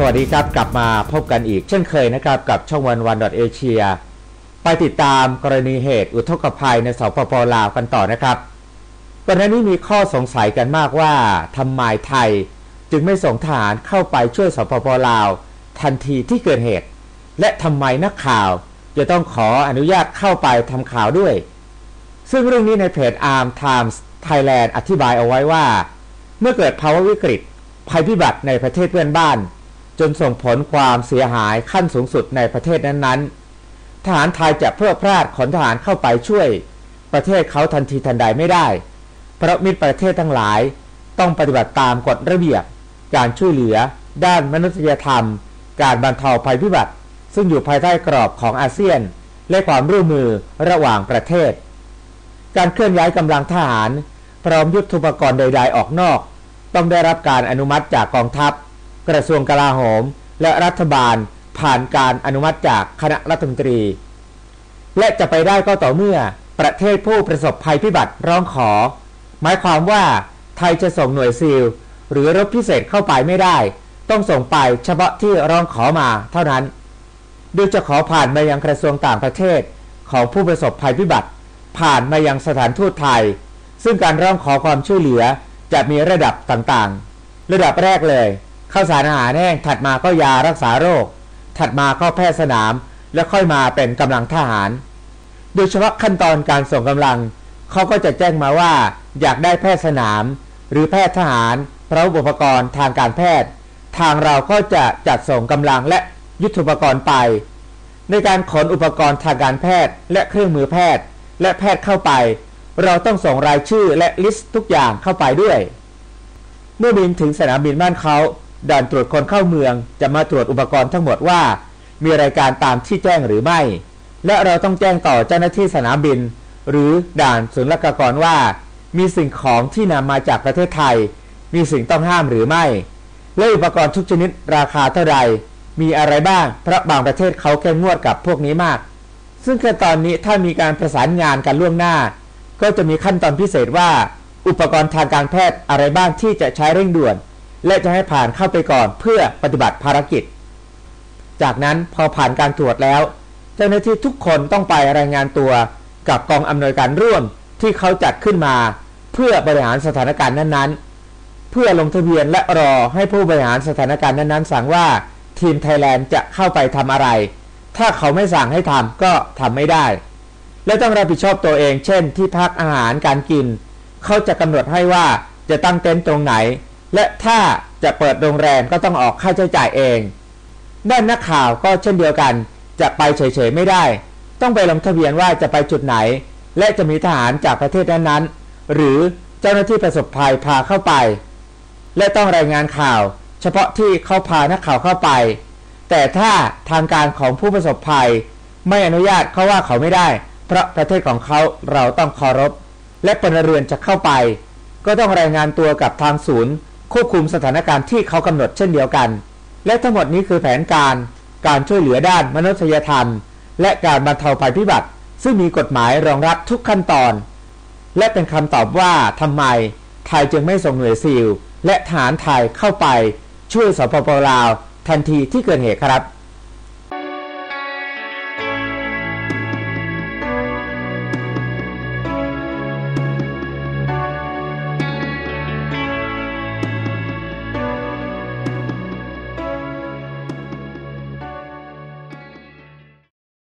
สวัสดีครับกลับมาพบกันอีกเช่นเคยนะครับกับช่องวันวัน .asia ไปติดตามกรณีเหตุอุทกภัยในสปป.ลาวกันต่อนะครับก่อนหน้านี้มีข้อสงสัยกันมากว่าทำไมไทยจึงไม่ส่งทหารเข้าไปช่วยสปป.ลาวทันทีที่เกิดเหตุและทำไมนักข่าวจะต้องขออนุญาตเข้าไปทำข่าวด้วยซึ่งเรื่องนี้ในเพจ Armed Times Thailand อธิบายเอาไว้ว่าเมื่อเกิดภาวะวิกฤตภัยพิบัติในประเทศเพื่อนบ้านจนส่งผลความเสียหายขั้นสูงสุดในประเทศนั้นๆทหารไทยจะเพื่อพลาดขนทหารเข้าไปช่วยประเทศเขาทันทีทันใดไม่ได้เพราะมิตรประเทศทั้งหลายต้องปฏิบัติตามกฎระเบียบการช่วยเหลือด้านมนุษยธรรมการบรรเทาภัยพิบัติซึ่งอยู่ภายใต้กรอบของอาเซียนและความร่วมมือระหว่างประเทศการเคลื่อนย้ายกำลังทหารพร้อมยุทโธปกรณ์ใดๆออกนอกต้องได้รับการอนุมัติจากกองทัพกระทรวงกลาโหมและรัฐบาลผ่านการอนุมัติจากคณะรัฐมนตรีและจะไปได้ก็ต่อเมื่อประเทศผู้ประสบภัยพิบัติร้องขอหมายความว่าไทยจะส่งหน่วยซีลหรือรบพิเศษเข้าไปไม่ได้ต้องส่งไปเฉพาะที่ร้องขอมาเท่านั้นโดยจะขอผ่านมายังกระทรวงต่างประเทศของผู้ประสบภัยพิบัติผ่านมายังสถานทูตไทยซึ่งการร้องขอความช่วยเหลือจะมีระดับต่างๆระดับแรกเลยข้าวสารอาหารแห้งถัดมาก็ยารักษาโรคถัดมาก็แพทย์สนามแล้วค่อยมาเป็นกำลังทหารโดยเฉพาะขั้นตอนการส่งกำลังเขาก็จะแจ้งมาว่าอยากได้แพทย์สนามหรือแพทย์ทหารพร้อมอุปกรณ์ทางการแพทย์ทางเราก็จะจัดส่งกำลังและยุทธุปกรณ์ไปในการขนอุปกรณ์ทางการแพทย์และเครื่องมือแพทย์และแพทย์เข้าไปเราต้องส่งรายชื่อและลิสต์ทุกอย่างเข้าไปด้วยเมื่อบินถึงสนามบินบ้านเขาด่านตรวจคนเข้าเมืองจะมาตรวจอุปกรณ์ทั้งหมดว่ามีรายการตามที่แจ้งหรือไม่และเราต้องแจ้งต่อเจ้าหน้าที่สนามบินหรือด่านศุลกากรว่ามีสิ่งของที่นำมาจากประเทศไทยมีสิ่งต้องห้ามหรือไม่และอุปกรณ์ทุกชนิดราคาเท่าไหร่มีอะไรบ้างเพราะบางประเทศเขาเข้มงวดกับพวกนี้มากซึ่งขั้นตอนนี้ถ้ามีการประสานงานกันล่วงหน้าก็จะมีขั้นตอนพิเศษว่าอุปกรณ์ทางการแพทย์อะไรบ้างที่จะใช้เร่งด่วนและจะให้ผ่านเข้าไปก่อนเพื่อปฏิบัติภารกิจจากนั้นพอผ่านการตรวจแล้วเจ้าหน้าที่ทุกคนต้องไปรายงานตัวกับกองอำนวยการร่วมที่เขาจัดขึ้นมาเพื่อบริหารสถานการณ์นั้นๆเพื่อลงทะเบียนและรอให้ผู้บริหารสถานการณ์นั้นๆสั่งว่าทีมไทยแลนด์จะเข้าไปทำอะไรถ้าเขาไม่สั่งให้ทำก็ทำไม่ได้และต้องรับผิดชอบตัวเองเช่นที่พักอาหารการกินเขาจะกำหนดให้ว่าจะตั้งเต็นท์ตรงไหนและถ้าจะเปิดโรงแรมก็ต้องออกค่าใช้จ่ายเองด้านนักข่าวก็เช่นเดียวกันจะไปเฉยๆไม่ได้ต้องไปลงทะเบียนว่าจะไปจุดไหนและจะมีทหารจากประเทศนั้นๆหรือเจ้าหน้าที่ประสบภัยพาเข้าไปและต้องรายงานข่าวเฉพาะที่เขาพานักข่าวเข้าไปแต่ถ้าทางการของผู้ประสบภัยไม่อนุญาตเขาว่าเขาไม่ได้เพราะประเทศของเขาเราต้องเคารพและพลเรือนจะเข้าไปก็ต้องรายงานตัวกับทางศูนย์ควบคุมสถานการณ์ที่เขากำหนดเช่นเดียวกันและทั้งหมดนี้คือแผนการช่วยเหลือด้านมนุษยธรรมและการบรรเทาภัยพิบัติซึ่งมีกฎหมายรองรับทุกขั้นตอนและเป็นคำตอบว่าทำไมไทยจึงไม่ส่งหน่วยซีลและทหารไทยเข้าไปช่วยสปป.ลาวทันทีที่เกิดเหตุครับ